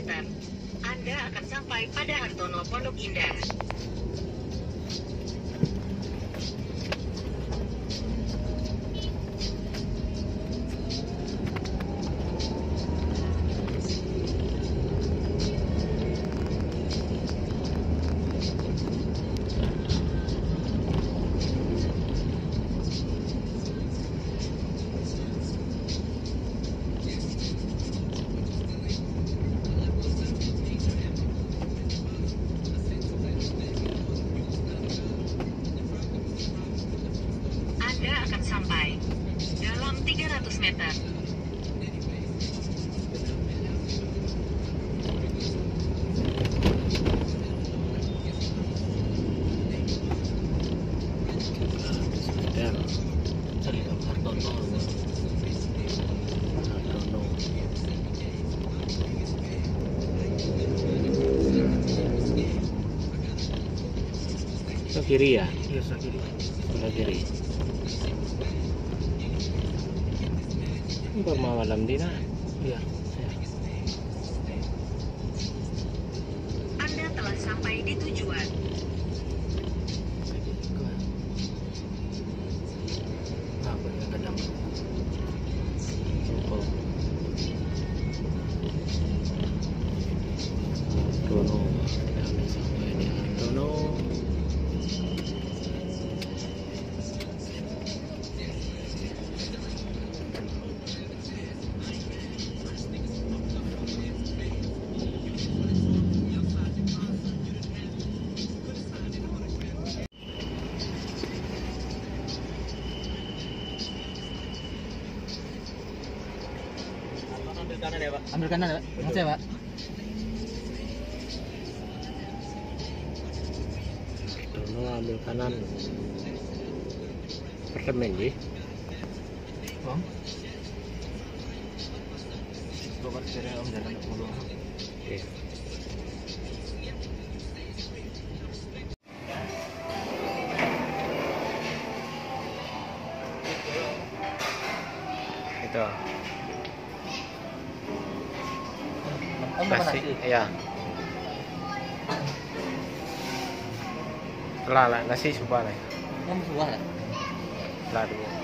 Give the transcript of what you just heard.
meter, Anda akan sampai pada Hartono Pondok Indah. Sampai dalam 300 meter. Ke kiri ya? Iya, ke kiri. Permawalam dina, ya. Anda telah sampai di tujuan. Apa yang kedam? Hartono, kami sampai di Hartono. Ambil kanan ya, Pak. Maksudnya, Pak. Hartono ambil kanan. Pertemen sih. Om. Bapak kira Om jalan ke pulau. Oke. Itu. Kasih, ya. Lah, nasi sumpah lah. Sumpah lah. Lah dulu.